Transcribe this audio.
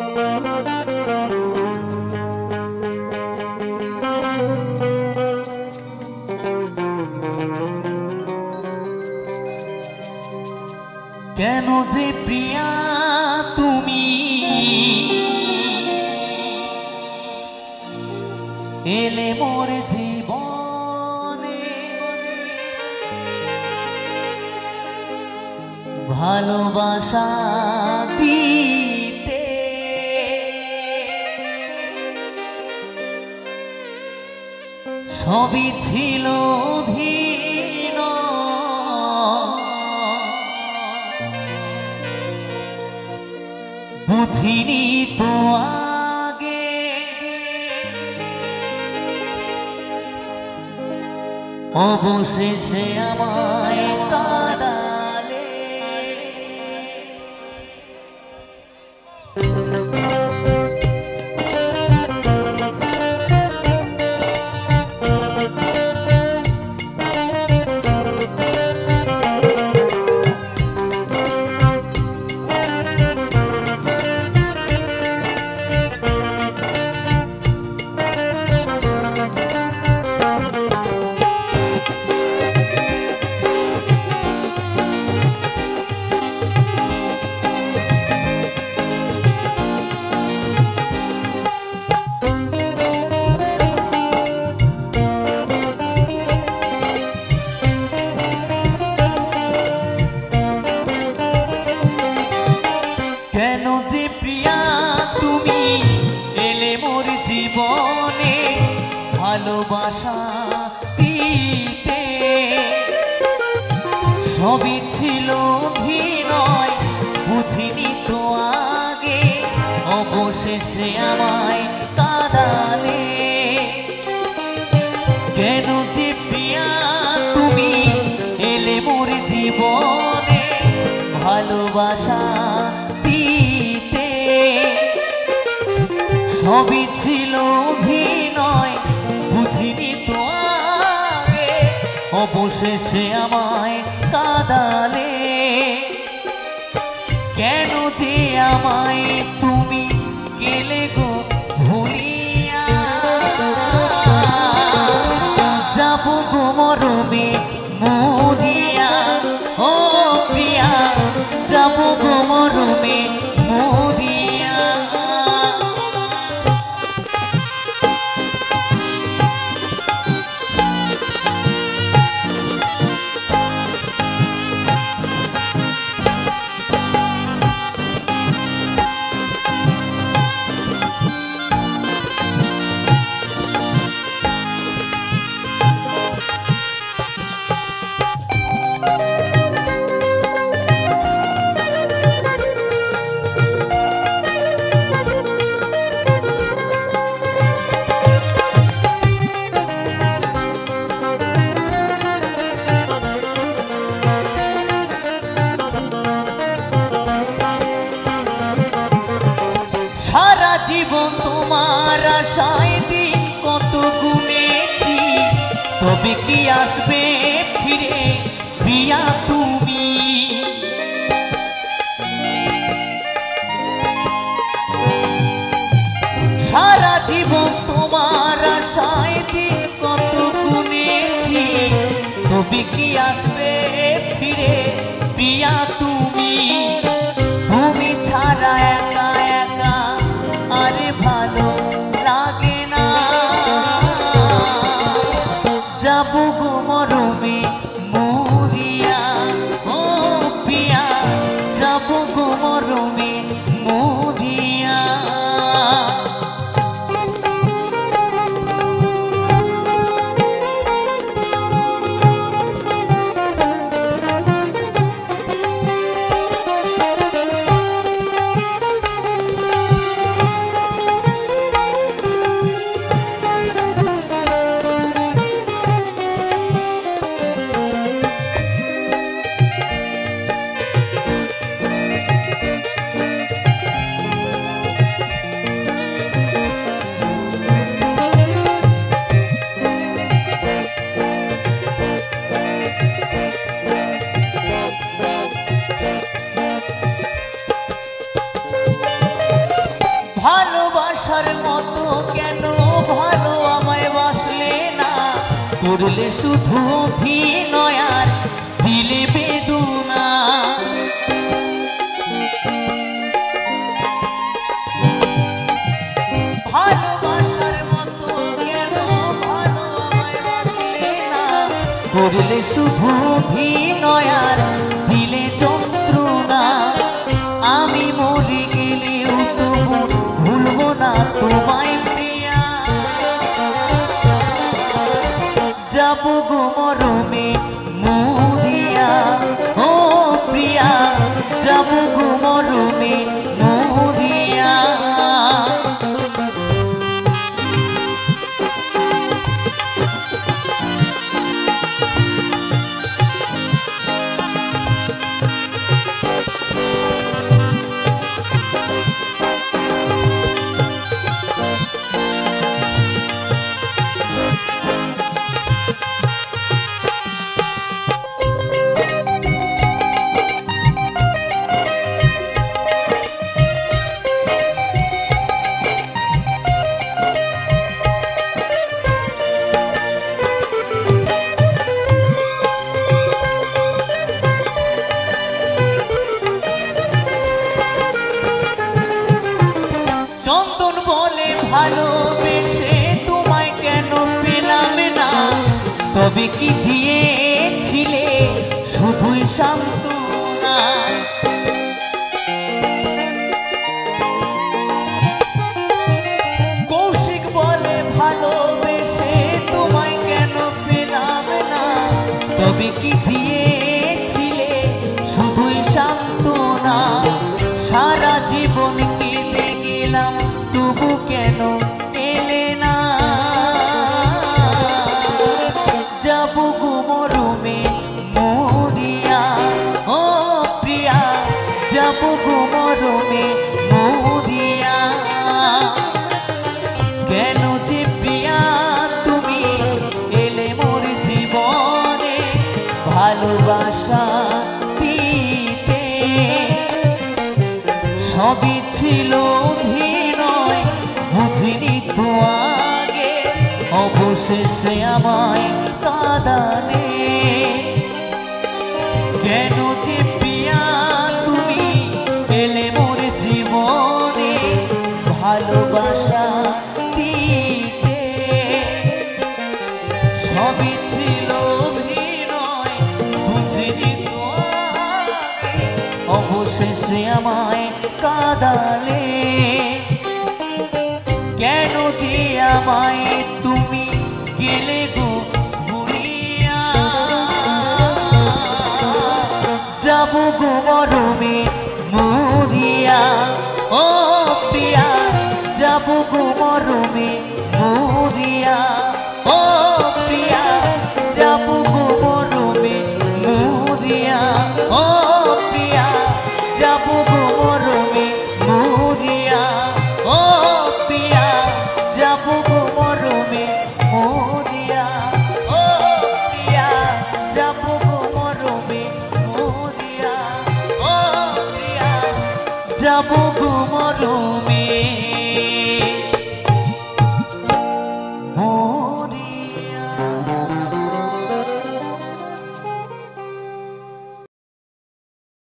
केनो जे प्रिया तुमी एले मोर जीवने भालोबासा दीते सबी छिलो बुझिनी तो आगे अवशेषे आमाय कादाले ভালোবাসা দিতে সবই ছিল ভিনয় বুঝিনি তো আগে অবশেষে আমায় কাঁদালে কেন যে প্রিয়া তুমি এলে মোর জীবনে ভালোবাসা দিতে সবই ছিল ভিনয় অবশেষে আমায় কাঁদালে কেন যে আমায় তুমি গেলে গো ভুলিয়া যাব গো মরমে মরিয়া ও প্রিয়া যাব গো মরমে মরিয়া জীবন তোমার আশায় দিন কত গুনেছি তবে কি আসবে ফিরে প্রিয়া তুমি সারা জীবন তোমার আশায় দিন কত গুনেছি তবে কি আসবে ফিরে প্রিয়া তুমি তুমি ছাড়া একা একা আরে ভালো লাগে না যাব গো মরমে মরিয়া ও প্রিয়া যাব গো মরমে মরিয়া করলে শুধু অভিনয়ার দিলে বেদনা ভালোবাসার মতো কেন ভালোবাসলে না করলে শুধু অভিনয়ার দিলে যন্ত্রণা আমি মরে গেলেও তবু ভুলবো না তোমায় गुमरुमे मोरिया ओ प्रिया जब गुमरुमे मोरिया ভালোবেসে তোমায় কেন পেলাম না তবে কি দিয়েছিলে শুধুই সান্ত্বনা কৌশিক বলে ভালোবেসে তোমায় কেন পেলাম না তবে কি দিয়েছিলে শুধুই সান্ত্বনা সারা জীবন কেটে গেলাম तबु केन एले ना जब गुमरुमे मोरिया ओ प्रिया जब गुमरुमे मोरिया केन जे प्रिया तुमी एले मोर जीवने भालोबासा दीते सबी छिलो बुझिनी तो आगे अवशेषे आमाय कादाले केन जे प्रिया तुमी एले मोर जीवने भालोबासा दीते सबी छिलो भिनय बुझिनी तो आगे अवशेषे आमाय कादाले केनो जे आमाय तुमी गेले गो भुलिया जाबो गो मरुमे मोरिया ओ प्रिया जाबो गो मरुमे मोरिया।